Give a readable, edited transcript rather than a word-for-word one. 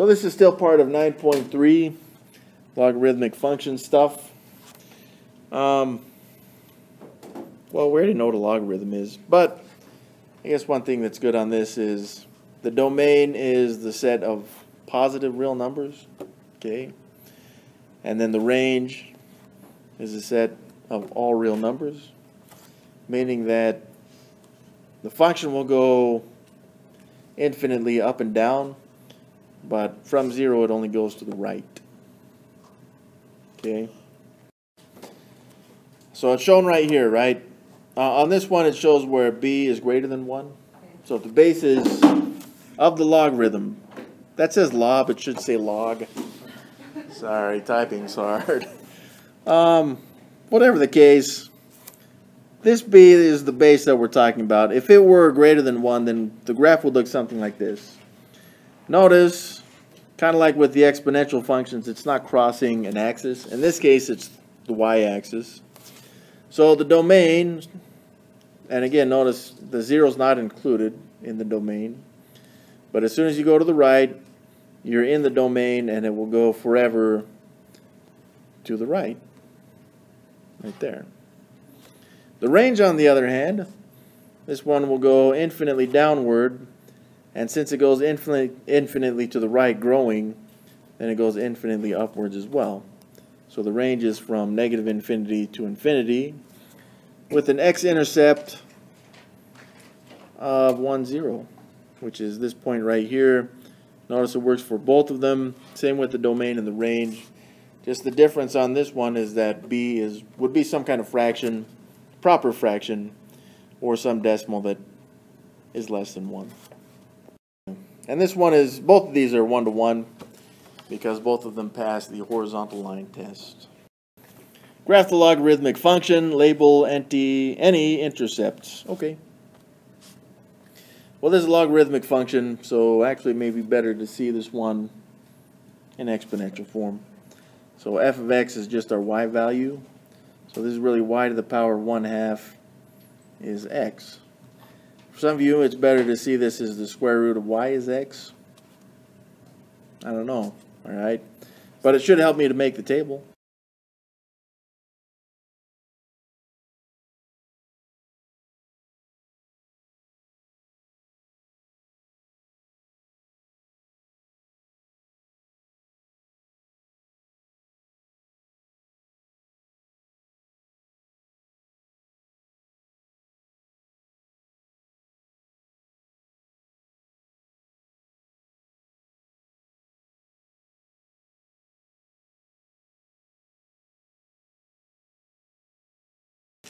So this is still part of 9.3 logarithmic function stuff. Well, we already know what a logarithm is, but I guess one thing that's good on this is the domain is the set of positive real numbers, okay? And then the range is the set of all real numbers, meaning that the function will go infinitely up and down, but from 0 it only goes to the right, okay? So it's shown right here, right? On this one it shows where b is greater than 1. So if the base is of the logarithm, that says log, it should say log. Sorry, typing's hard. Whatever the case, this b is the base that we're talking about. If it were greater than 1, then the graph would look something like this. Notice, kind of like with the exponential functions, it's not crossing an axis. In this case, it's the y-axis. So the domain, and again, notice the 0 is not included in the domain. But as soon as you go to the right, you're in the domain, and it will go forever to the right, right there. The range, on the other hand, this one will go infinitely downward, and since it goes infinitely to the right growing, then it goes infinitely upwards as well. So the range is from negative infinity to infinity with an x-intercept of 1, 0, which is this point right here. Notice it works for both of them. Same with the domain and the range. Just the difference on this one is that b would be some kind of fraction, proper fraction, or some decimal that is less than 1. And this one is, both of these are 1 to 1, because both of them pass the horizontal line test. Graph the logarithmic function, label any intercepts. Okay. Well, this is a logarithmic function, so actually it may be better to see this one in exponential form. So f of x is just our y value. So this is really y to the power of 1/2 is x. For some of you, it's better to see this as the square root of y is x. I don't know. All right, but it should help me to make the table.